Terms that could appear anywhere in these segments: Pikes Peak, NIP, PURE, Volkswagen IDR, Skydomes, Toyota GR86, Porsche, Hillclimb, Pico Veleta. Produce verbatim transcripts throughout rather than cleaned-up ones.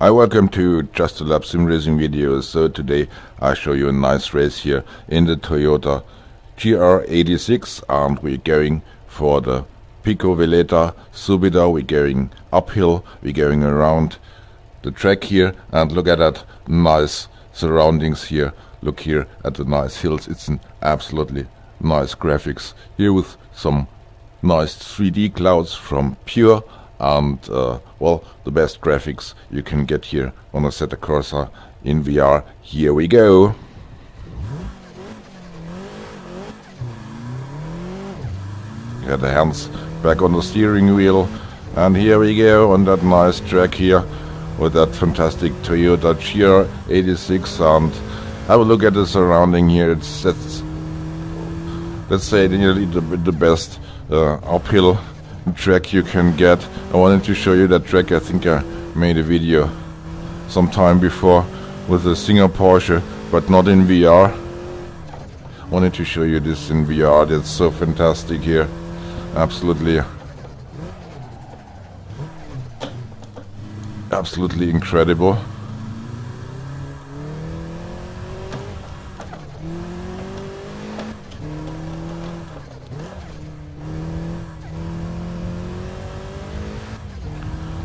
Hi, welcome to Just a Lab Sim Racing video. So today I show you a nice race here in the Toyota G R eighty-six and we're going for the Pico Veleta Subida. We're going uphill, we're going around the track here, and look at that nice surroundings here. Look here at the nice hills. It's an absolutely nice graphics here with some nice three D clouds from PURE. And uh, well, the best graphics you can get here on a Zeta Corsa in V R. Here we go. Get the hands back on the steering wheel, and here we go on that nice track here with that fantastic Toyota G R eighty-six. And have a look at the surrounding here. It's that's, let's say nearly the, the best uh, uphill track you can get. I wanted to show you that track. I think I made a video sometime before with a Singer Porsche, but not in V R. I wanted to show you this in V R. That's so fantastic here. Absolutely, absolutely incredible.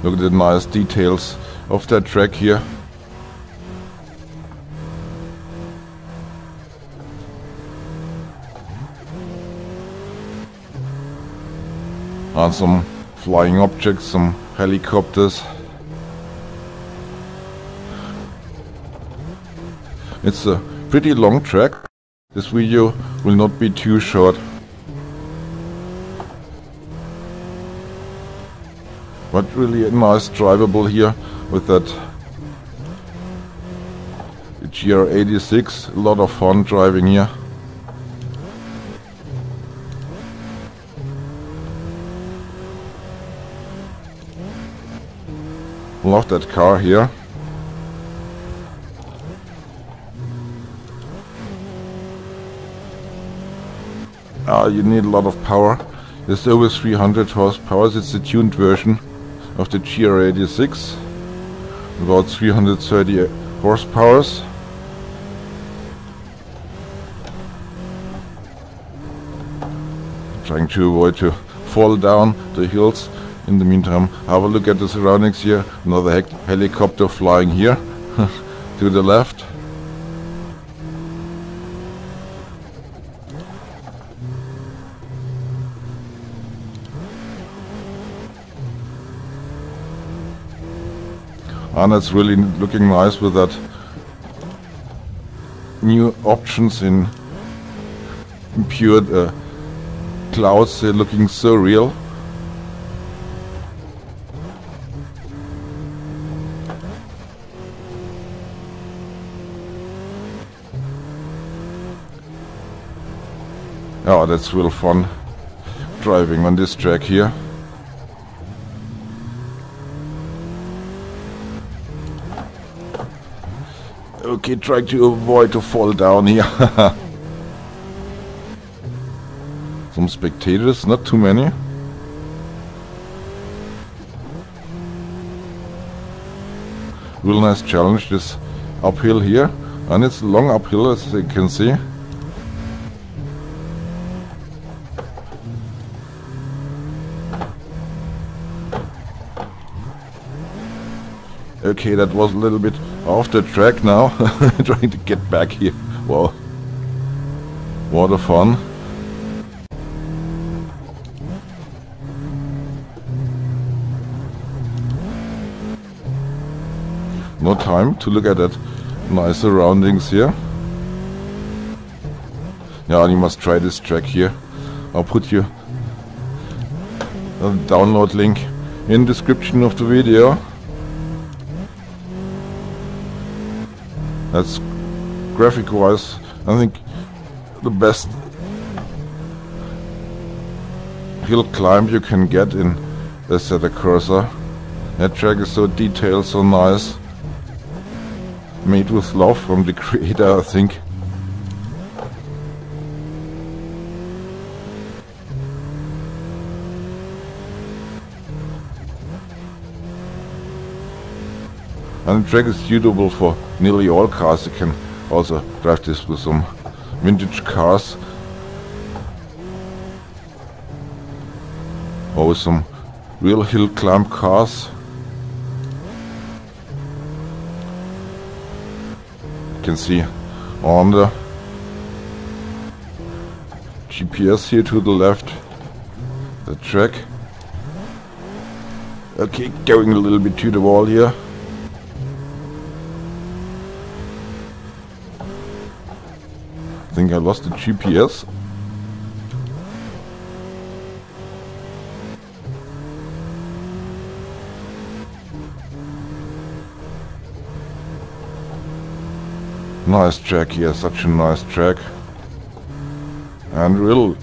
Look at the nice details of that track here. And some flying objects, some helicopters. It's a pretty long track. This video will not be too short. But really a nice drivable here with that G R eighty-six. A lot of fun driving here. Love that car here. Ah, you need a lot of power. There's over three hundred horsepower. It's the tuned version of the G R eighty-six, about three hundred thirty horsepower. Trying to avoid to fall down the hills. In the meantime, have a look at the surroundings here. Another he helicopter flying here to the left. And it's really looking nice with that new options in pure uh, clouds. They're looking so real. Oh, that's real fun driving on this track here. Okay, try to avoid to fall down here. Some spectators, not too many. Real nice challenge, this uphill here. And it's a long uphill, as you can see. Okay, that was a little bit off the track now. Trying to get back here. Wow. What a fun. No time to look at that nice surroundings here. Yeah, you must try this track here. I'll put you a download link in description of the video. That's graphic-wise, I think, the best hill climb you can get in the Zeta Corsa. That track is so detailed, so nice. Made with love from the creator, I think. I and the track is suitable for nearly all cars. You can also drive this with some vintage cars or with some real hill climb cars. You can see on the G P S here to the left the track. Okay, going a little bit to the wall here. I think I lost the G P S. Nice track here, such a nice track. And real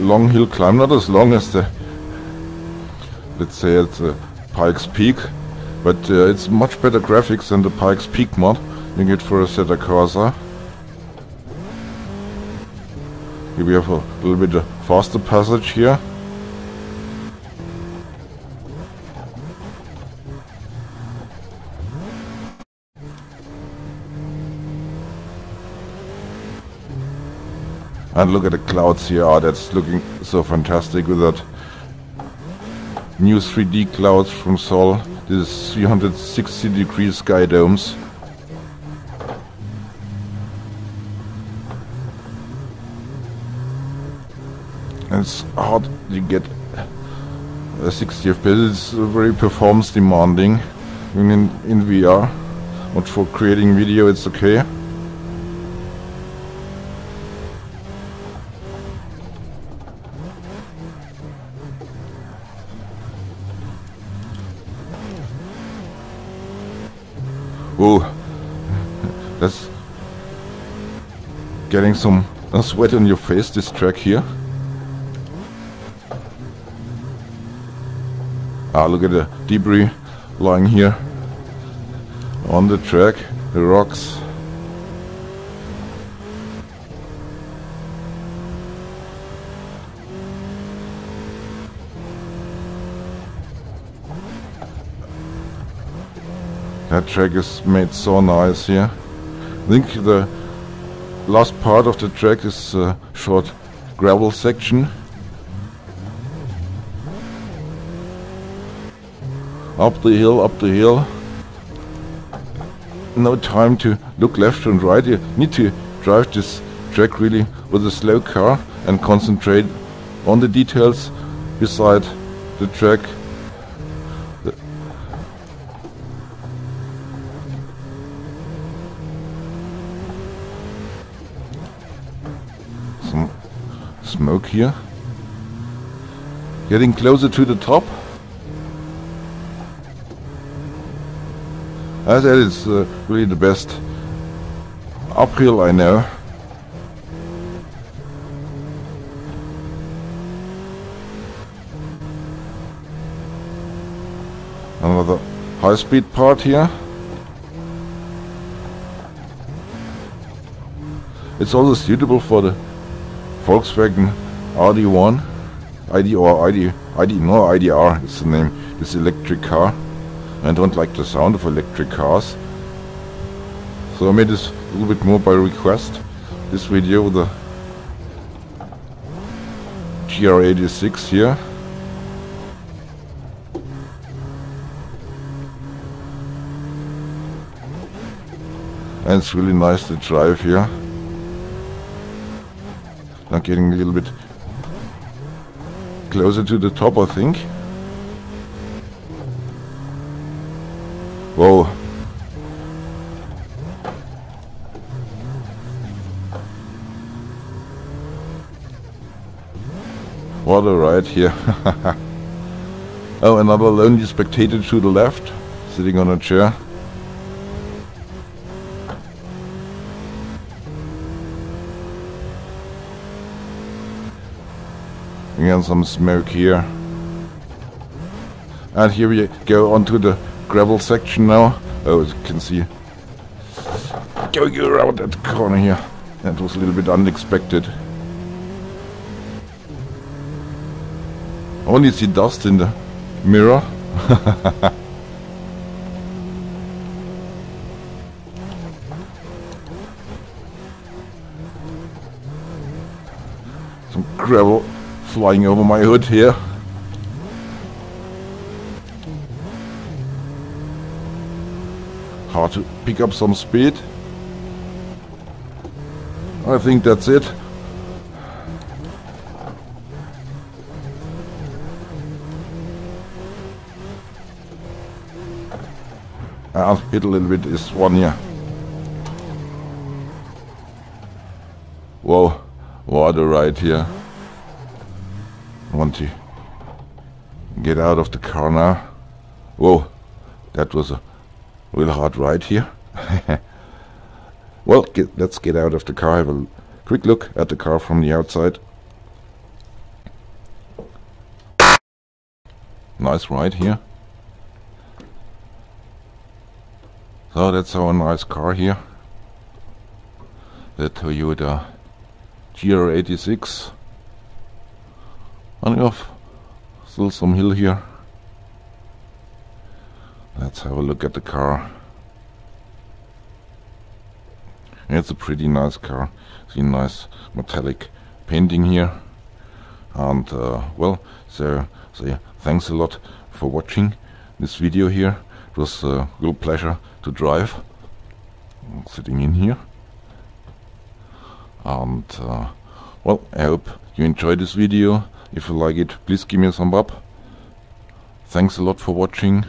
long hill climb, not as long as the, let's say, it's a Pikes Peak, but uh, it's much better graphics than the Pikes Peak mod you get for a Zeta Corsa. Here we have a little bit of faster passage here. And look at the clouds here, oh, that's looking so fantastic with that new three D clouds from Sol. This is three hundred sixty degree sky domes. And it's hard to get uh, sixty F P S, it's very performance demanding in, in V R, but for creating video it's okay. Oh, that's getting some sweat on your face, this track here. Ah, look at the debris lying here on the track, the rocks. That track is made so nice here. I think the last part of the track is a short gravel section. Up the hill, up the hill. No time to look left and right. You need to drive this track really with a slow car and concentrate on the details beside the track. Smoke here. Getting closer to the top. As I said, it's uh, really the best uphill I know. Another high speed part here. It's also suitable for the Volkswagen I D one, I D or I D, I D, no I D R is the name, this electric car. I don't like the sound of electric cars. So I made this a little bit more by request, this video with the G R eighty-six here. And it's really nice to drive here. I'm getting a little bit closer to the top, I think. Whoa. What a ride here. Oh, another lonely spectator to the left, sitting on a chair. Again, some smoke here. And here we go onto the gravel section now. Oh, as you can see, going around that corner here. That was a little bit unexpected. I only see dust in the mirror. some gravel flying over my hood here. Hard to pick up some speed. I think that's it. I'll hit a little bit this one here. Whoa, what a ride here. I want to get out of the car now. Whoa, that was a real hard ride here. Well, get, let's get out of the car, have a quick look at the car from the outside. Nice ride here. So that's our nice car here, the Toyota G R eighty-six. Running off, still some hill here. Let's have a look at the car. It's a pretty nice car. See, nice metallic painting here. And uh, well, so, so yeah, thanks a lot for watching this video here. It was a real pleasure to drive. I'm sitting in here, and uh, well, I hope you enjoyed this video. If you like it, please give me a thumb up. Thanks a lot for watching,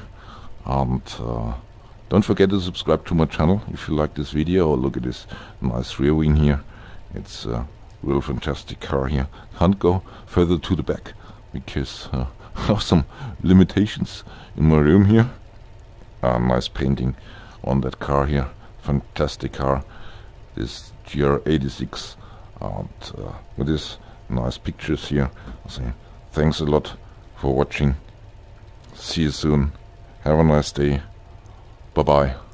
and uh, don't forget to subscribe to my channel if you like this video. Or look at this nice rear wing here. It's a real fantastic car here. Can't go further to the back because uh, I have some limitations in my room here. Uh, nice painting on that car here. Fantastic car, this G R eighty-six, and uh, with this nice pictures here. So thanks a lot for watching. See you soon. Have a nice day. Bye bye.